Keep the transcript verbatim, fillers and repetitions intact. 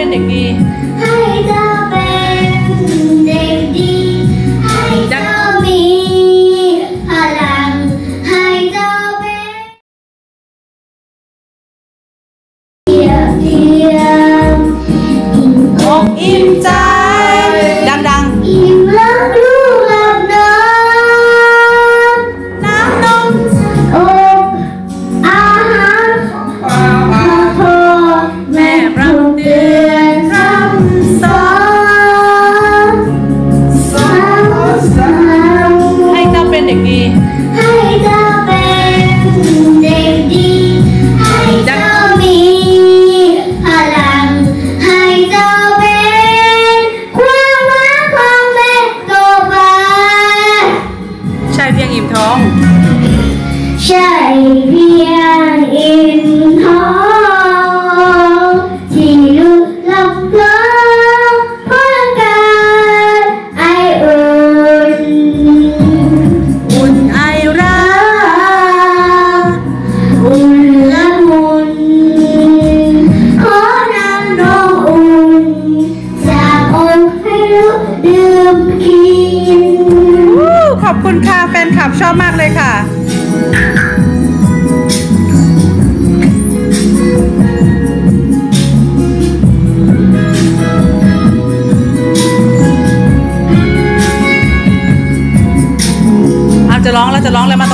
เป็นเด็กดีให้เธอเป็นเด็กดีให้เธอมีพลังให้เธอเป็นเดียวเดียวอิ่มอกอิ่มใจดังๆอิ่มรักลูกรักน้องน้ำนมอบอาหารพ่อพ่อแม่รับเดือนรับสองสาวสาวให้เธอเป็นเด็กดีให้เธอเป็นเด็กดีให้เธอมีพลังให้เธอเป็นความรักความเมตตาบารใช่เพียงอิ่มท้องใช่เพียงอิ่มท้องที่ลูกรักน้องพ่อการไออุ่นอุ่นไอรักอุ่นละมุนขอนำนมอุ่นจากอกให้ลูกดื่มกินขอบคุณค่ะแฟนคลับชอบมากเลยค่ะจะร้องแล้วจะร้องแล้วมา